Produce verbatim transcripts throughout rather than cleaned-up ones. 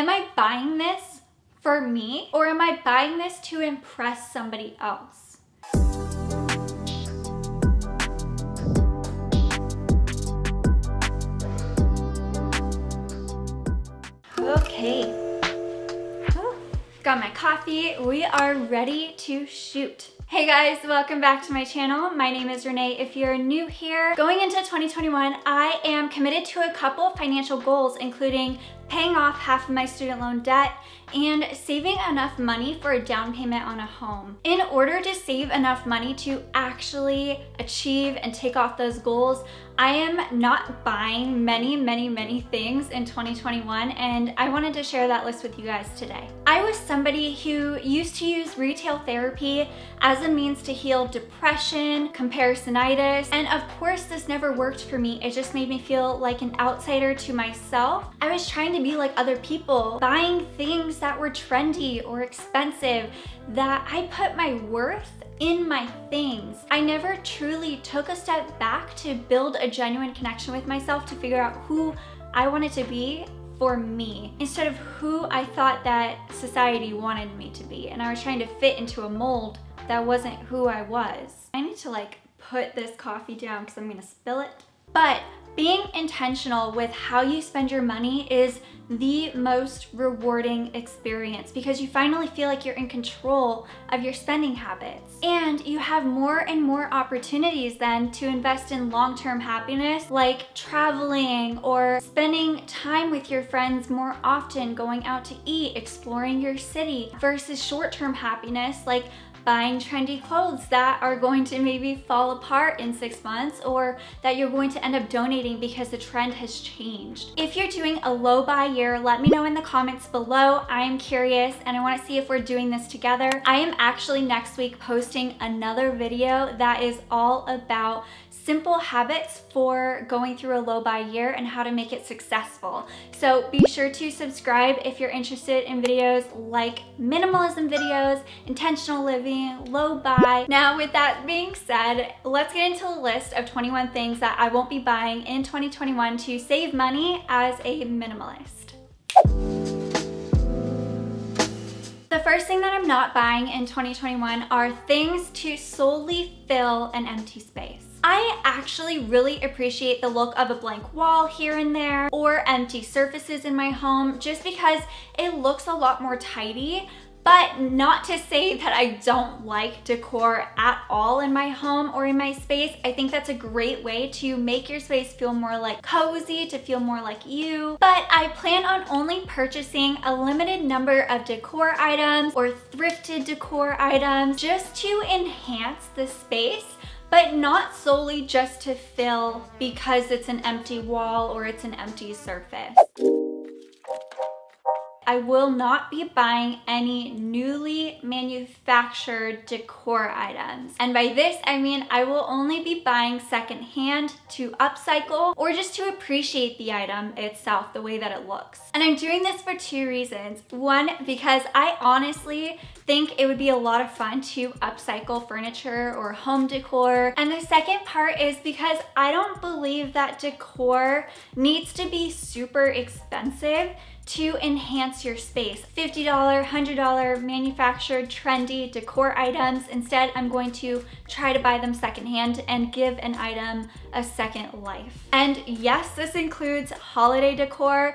am I buying this for me, or am I buying this to impress somebody else? Okay, oh, got my coffee. We are ready to shoot. Hey guys, welcome back to my channel. My name is Renee. If you're new here, going into twenty twenty-one, I am committed to a couple of financial goals, including paying off half of my student loan debt and saving enough money for a down payment on a home. In order to save enough money to actually achieve and take off those goals, I am not buying many, many, many things in twenty twenty-one, and I wanted to share that list with you guys today. I was somebody who used to use retail therapy as a means to heal depression, comparisonitis, and of course this never worked for me. It just made me feel like an outsider to myself. I was trying to be like other people, buying things that were trendy or expensive, that I put my worth in my things. I never truly took a step back to build a genuine connection with myself, to figure out who I wanted to be for me, instead of who I thought that society wanted me to be. And I was trying to fit into a mold that wasn't who I was. I need to like put this coffee down because I'm gonna spill it. But being intentional with how you spend your money is the most rewarding experience, because you finally feel like you're in control of your spending habits. And you have more and more opportunities then to invest in long-term happiness, like traveling or spending time with your friends more often, going out to eat, exploring your city, versus short-term happiness, like buying trendy clothes that are going to maybe fall apart in six months or that you're going to end up donating because the trend has changed. If you're doing a low buy year, let me know in the comments below. I am curious and I want to see if we're doing this together. I am actually next week posting another video that is all about simple habits for going through a low buy year and how to make it successful. So be sure to subscribe if you're interested in videos like minimalism videos, intentional living, low buy. Now with that being said, let's get into a list of twenty-one things that I won't be buying in twenty twenty-one to save money as a minimalist. The first thing that I'm not buying in twenty twenty-one are things to solely fill an empty space. I actually really appreciate the look of a blank wall here and there, or empty surfaces in my home, just because it looks a lot more tidy. But not to say that I don't like decor at all in my home or in my space. I think that's a great way to make your space feel more like cozy, to feel more like you. But I plan on only purchasing a limited number of decor items or thrifted decor items just to enhance the space, but not solely just to fill because it's an empty wall or it's an empty surface. I will not be buying any newly manufactured decor items. And by this, I mean I will only be buying secondhand to upcycle or just to appreciate the item itself, the way that it looks. And I'm doing this for two reasons. One, because I honestly think it would be a lot of fun to upcycle furniture or home decor. And the second part is because I don't believe that decor needs to be super expensive to enhance your space. fifty dollar, one hundred dollar manufactured trendy decor items. Instead, I'm going to try to buy them secondhand and give an item a second life. And yes, this includes holiday decor.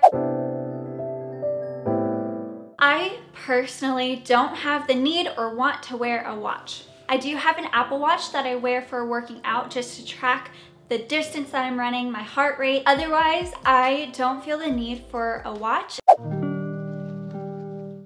I personally don't have the need or want to wear a watch. I do have an Apple Watch that I wear for working out just to track the distance that I'm running, my heart rate. Otherwise, I don't feel the need for a watch.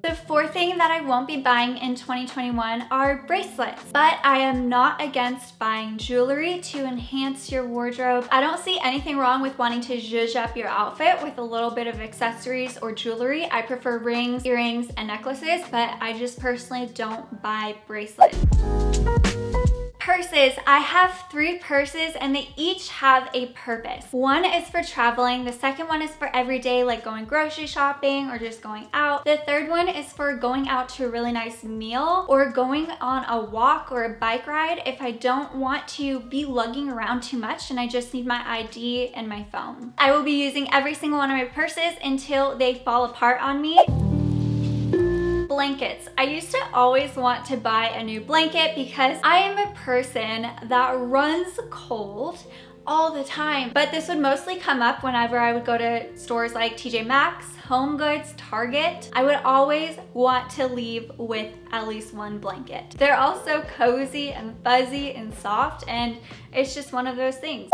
The fourth thing that I won't be buying in twenty twenty-one are bracelets, but I am not against buying jewelry to enhance your wardrobe. I don't see anything wrong with wanting to zhuzh up your outfit with a little bit of accessories or jewelry. I prefer rings, earrings, and necklaces, but I just personally don't buy bracelets. purses, I have three purses and they each have a purpose. One is for traveling, the second one is for everyday, like going grocery shopping or just going out. The third one is for going out to a really nice meal or going on a walk or a bike ride if I don't want to be lugging around too much and I just need my I D and my phone. I will be using every single one of my purses until they fall apart on me. Blankets. I used to always want to buy a new blanket because I am a person that runs cold all the time. But this would mostly come up whenever I would go to stores like T J Maxx, HomeGoods, Target. I would always want to leave with at least one blanket. They're all so cozy and fuzzy and soft, and it's just one of those things.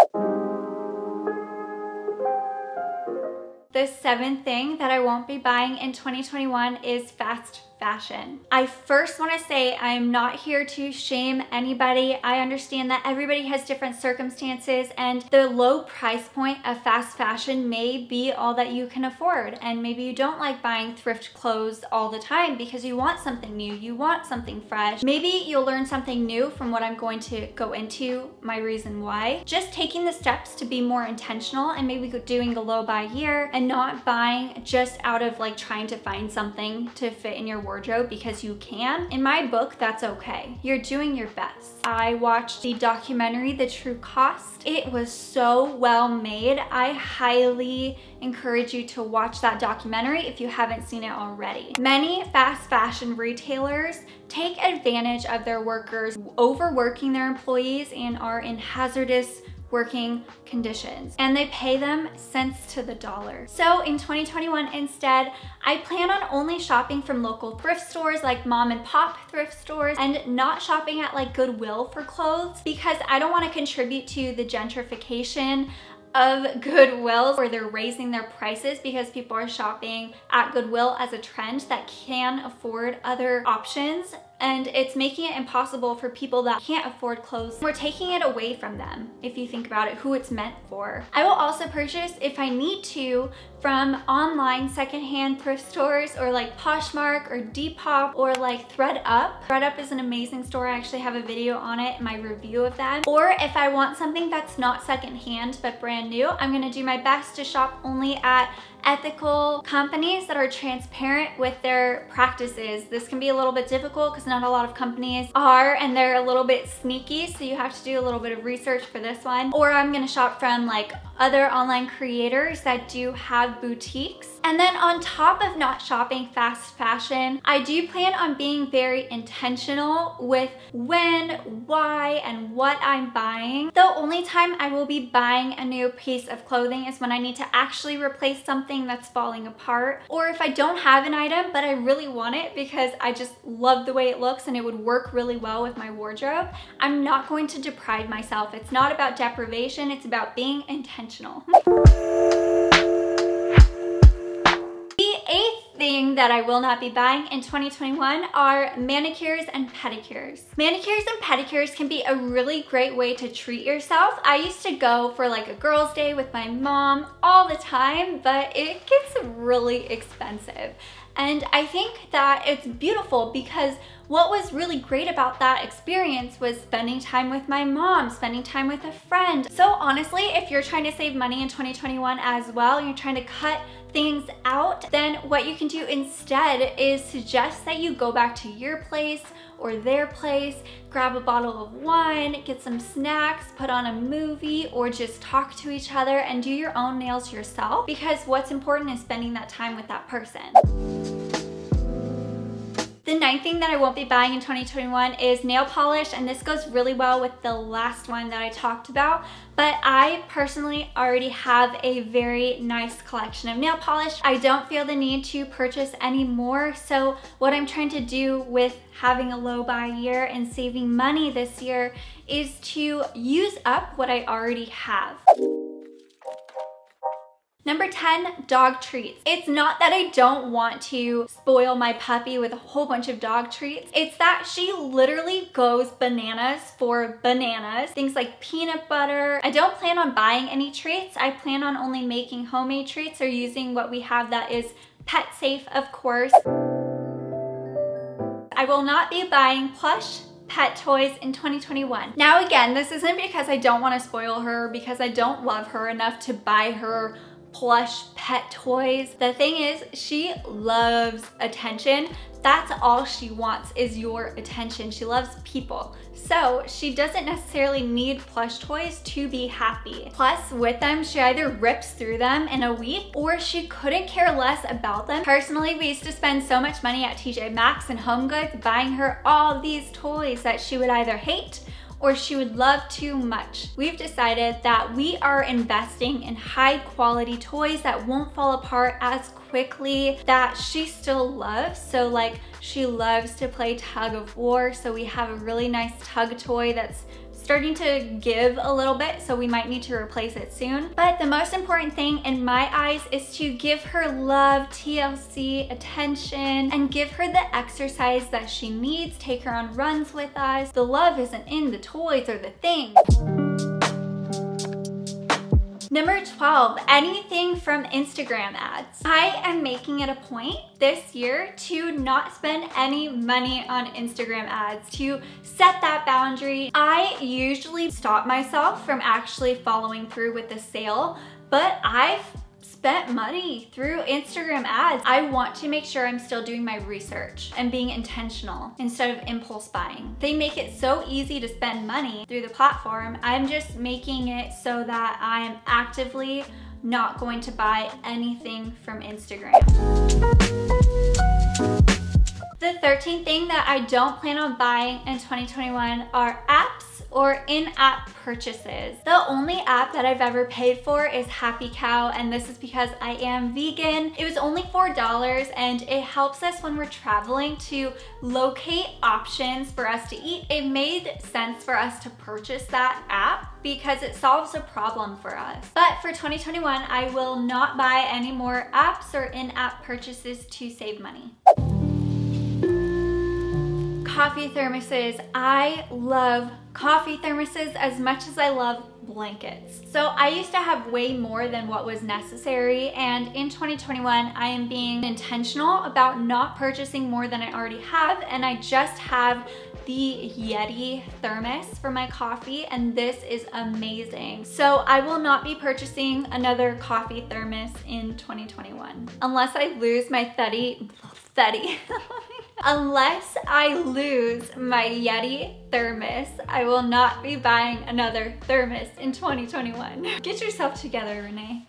The seventh thing that I won't be buying in twenty twenty-one is fast fashion. I first want to say I'm not here to shame anybody. I understand that everybody has different circumstances and the low price point of fast fashion may be all that you can afford. And maybe you don't like buying thrift clothes all the time because you want something new, you want something fresh. Maybe you'll learn something new from what I'm going to go into, my reason why. Just taking the steps to be more intentional and maybe doing a low buy here and not buying just out of like trying to find something to fit in your wardrobe because you can. In my book, that's okay. You're doing your best. I watched the documentary, The True Cost. It was so well made. I highly encourage you to watch that documentary if you haven't seen it already. Many fast fashion retailers take advantage of their workers overworking their employees and are in hazardous working conditions, and they pay them cents to the dollar. So in twenty twenty-one instead, I plan on only shopping from local thrift stores like mom and pop thrift stores and not shopping at like Goodwill for clothes because I don't want to contribute to the gentrification of Goodwill where they're raising their prices because people are shopping at Goodwill as a trend that can afford other options. And it's making it impossible for people that can't afford clothes. We're taking it away from them, if you think about it, who it's meant for. I will also purchase, if I need to, from online secondhand thrift stores or like Poshmark or Depop or like thredUP. thredUP is an amazing store. I actually have a video on it, my review of them. Or if I want something that's not secondhand but brand new, I'm gonna do my best to shop only at ethical companies that are transparent with their practices. This can be a little bit difficult because not a lot of companies are, and they're a little bit sneaky, so you have to do a little bit of research for this one. Or I'm gonna shop from like other online creators that do have boutiques. And then on top of not shopping fast fashion, I do plan on being very intentional with when, why, and what I'm buying. The only time I will be buying a new piece of clothing is when I need to actually replace something that's falling apart, or if I don't have an item but I really want it because I just love the way it looks and it would work really well with my wardrobe. I'm not going to deprive myself. It's not about deprivation, it's about being intentional. The eighth thing that I will not be buying in twenty twenty-one are manicures and pedicures. Manicures and pedicures can be a really great way to treat yourself. I used to go for like a girls' day with my mom all the time, but it gets really expensive. And I think that it's beautiful because what was really great about that experience was spending time with my mom, spending time with a friend. So honestly, if you're trying to save money in twenty twenty-one as well, and you're trying to cut things out, then what you can do instead is suggest that you go back to your place or their place, grab a bottle of wine, get some snacks, put on a movie, or just talk to each other and do your own nails yourself, because what's important is spending that time with that person. The ninth thing that I won't be buying in twenty twenty-one is nail polish, and this goes really well with the last one that I talked about, but I personally already have a very nice collection of nail polish. I don't feel the need to purchase any more, so what I'm trying to do with having a low buy year and saving money this year is to use up what I already have. Number ten, dog treats. It's not that I don't want to spoil my puppy with a whole bunch of dog treats. It's that she literally goes bananas for bananas, things like peanut butter. I don't plan on buying any treats. I plan on only making homemade treats or using what we have that is pet safe, of course. I will not be buying plush pet toys in twenty twenty-one. Now again, this isn't because I don't want to spoil her, because I don't love her enough to buy her plush pet toys. The thing is, she loves attention. That's all she wants is your attention. She loves people. So she doesn't necessarily need plush toys to be happy. Plus, with them, she either rips through them in a week or she couldn't care less about them. Personally, we used to spend so much money at T J Maxx and HomeGoods buying her all these toys that she would either hate or she would love too much. We've decided that we are investing in high quality toys that won't fall apart as quickly, that she still loves. So like, she loves to play tug of war. So we have a really nice tug toy that's starting to give a little bit, so we might need to replace it soon. But the most important thing in my eyes is to give her love, T L C, attention, and give her the exercise that she needs. Take her on runs with us. The love isn't in the toys or the things. Number twelve, anything from Instagram ads. I am making it a point this year to not spend any money on Instagram ads, to set that boundary. I usually stop myself from actually following through with the sale, but I've spent money through Instagram ads. I want to make sure I'm still doing my research and being intentional instead of impulse buying. They make it so easy to spend money through the platform. I'm just making it so that I'm actively not going to buy anything from Instagram. The thirteenth thing that I don't plan on buying in twenty twenty-one are apps or in-app purchases. The only app that I've ever paid for is Happy Cow, and this is because I am vegan. It was only four dollars, and it helps us when we're traveling to locate options for us to eat. It made sense for us to purchase that app because it solves a problem for us. But for twenty twenty-one, I will not buy any more apps or in-app purchases to save money. Coffee thermoses. I love coffee thermoses as much as I love blankets. So I used to have way more than what was necessary, and in twenty twenty-one I am being intentional about not purchasing more than I already have, and I just have the Yeti thermos for my coffee, and this is amazing. So I will not be purchasing another coffee thermos in twenty twenty-one unless I lose my thuddy, thuddy. Unless I lose my Yeti thermos, I will not be buying another thermos in twenty twenty-one. Get yourself together, Renee.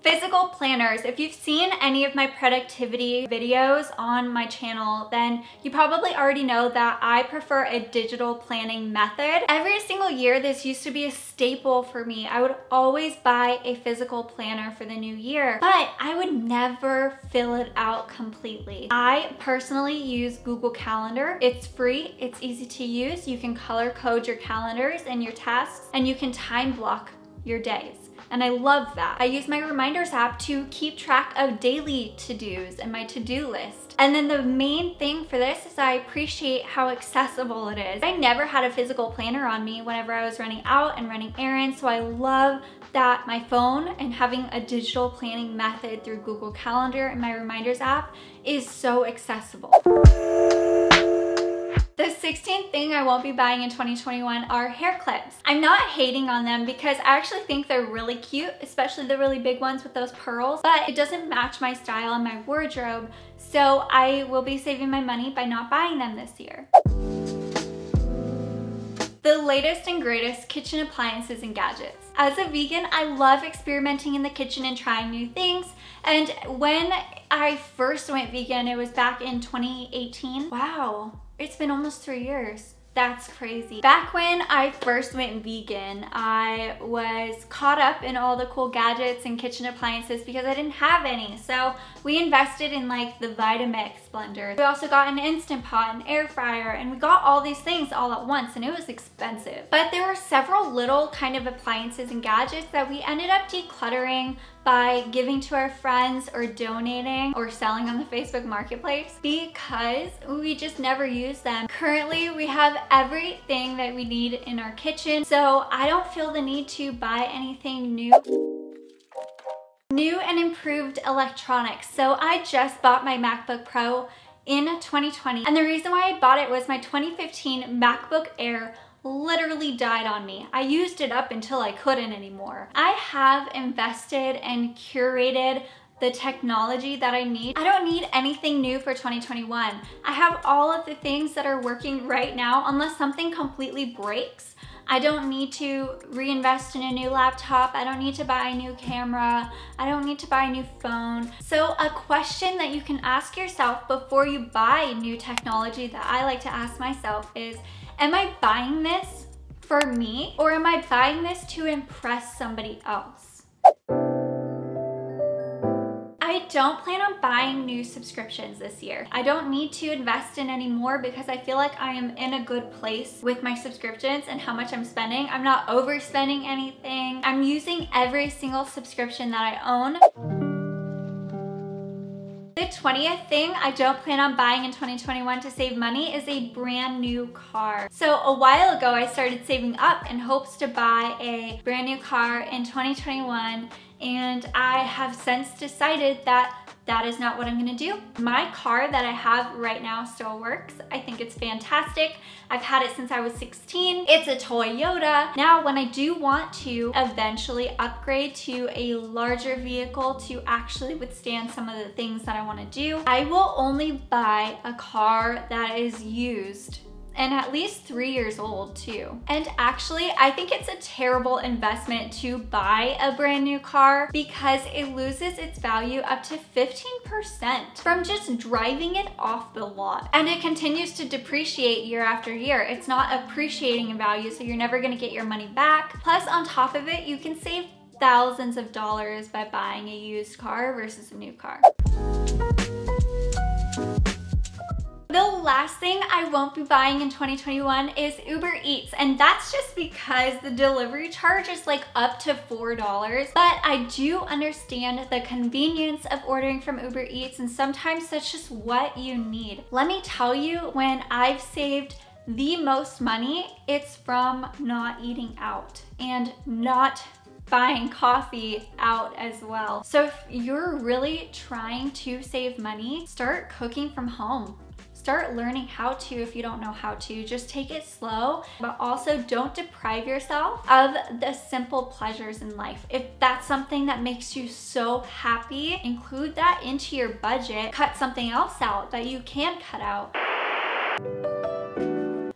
Physical planners. If you've seen any of my productivity videos on my channel, then you probably already know that I prefer a digital planning method. Every single year, this used to be a staple for me. I would always buy a physical planner for the new year, but I would never fill it out completely. I personally use Google Calendar. It's free, it's easy to use. You can color code your calendars and your tasks, and you can time block your days. And I love that. I use my reminders app to keep track of daily to-dos and my to-do list. And then the main thing for this is I appreciate how accessible it is. I never had a physical planner on me whenever I was running out and running errands, so I love that my phone and having a digital planning method through Google Calendar and my reminders app is so accessible. The sixteenth thing I won't be buying in twenty twenty-one are hair clips. I'm not hating on them because I actually think they're really cute, especially the really big ones with those pearls, but it doesn't match my style and my wardrobe, so I will be saving my money by not buying them this year. The latest and greatest kitchen appliances and gadgets. As a vegan, I love experimenting in the kitchen and trying new things, and when I first went vegan, it was back in twenty eighteen. Wow. It's been almost three years. That's crazy. Back when I first went vegan, I was caught up in all the cool gadgets and kitchen appliances because I didn't have any. So we invested in like the Vitamix blender. We also got an Instant Pot, an air fryer, and we got all these things all at once, and it was expensive. But there were several little kind of appliances and gadgets that we ended up decluttering by giving to our friends or donating or selling on the Facebook marketplace because we just never use them. Currently, we have everything that we need in our kitchen, so I don't feel the need to buy anything new. New and improved electronics. So I just bought my MacBook Pro. in twenty twenty. And the reason why I bought it was my twenty fifteen MacBook Air literally died on me. I used it up until I couldn't anymore. I have invested and curated the technology that I need. I don't need anything new for twenty twenty-one. I have all of the things that are working right now. Unless something completely breaks, I don't need to reinvest in a new laptop. I don't need to buy a new camera. I don't need to buy a new phone. So a question that you can ask yourself before you buy new technology that I like to ask myself is, am I buying this for me, or am I buying this to impress somebody else? I don't plan on buying new subscriptions this year. I don't need to invest in any more because I feel like I am in a good place with my subscriptions and how much I'm spending. I'm not overspending anything. I'm using every single subscription that I own. The twentieth thing I don't plan on buying in twenty twenty-one to save money is a brand new car. So a while ago, I started saving up in hopes to buy a brand new car in twenty twenty-one. And I have since decided that that is not what I'm gonna do. My car that I have right now still works. I think it's fantastic. I've had it since I was sixteen. It's a Toyota. Now, when I do want to eventually upgrade to a larger vehicle to actually withstand some of the things that I wanna do, I will only buy a car that is used and at least three years old too. And actually, I think it's a terrible investment to buy a brand new car because it loses its value up to fifteen percent from just driving it off the lot. And it continues to depreciate year after year. It's not appreciating in value, so you're never gonna get your money back. Plus, on top of it, you can save thousands of dollars by buying a used car versus a new car. The last thing I won't be buying in twenty twenty-one is Uber Eats, and that's just because the delivery charge is like up to four dollars. But I do understand the convenience of ordering from Uber Eats, and sometimes that's just what you need. Let me tell you, when I've saved the most money, it's from not eating out and not buying coffee out as well. So if you're really trying to save money, start cooking from home. Start learning how to if you don't know how to. Just take it slow, but also don't deprive yourself of the simple pleasures in life. If that's something that makes you so happy, include that into your budget. Cut something else out that you can cut out.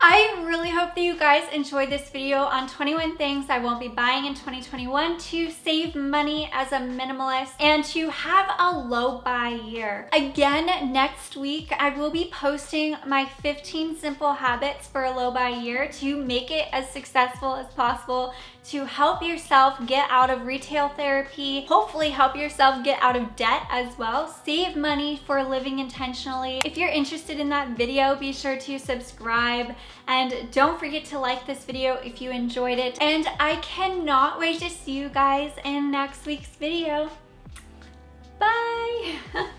I really hope that you guys enjoyed this video on twenty-one things I won't be buying in twenty twenty-one to save money as a minimalist and to have a low buy year. Again, next week, I will be posting my fifteen simple habits for a low buy year to make it as successful as possible, to help yourself get out of retail therapy, hopefully help yourself get out of debt as well, save money for living intentionally. If you're interested in that video, be sure to subscribe. And don't forget to like this video if you enjoyed it. And I cannot wait to see you guys in next week's video. Bye!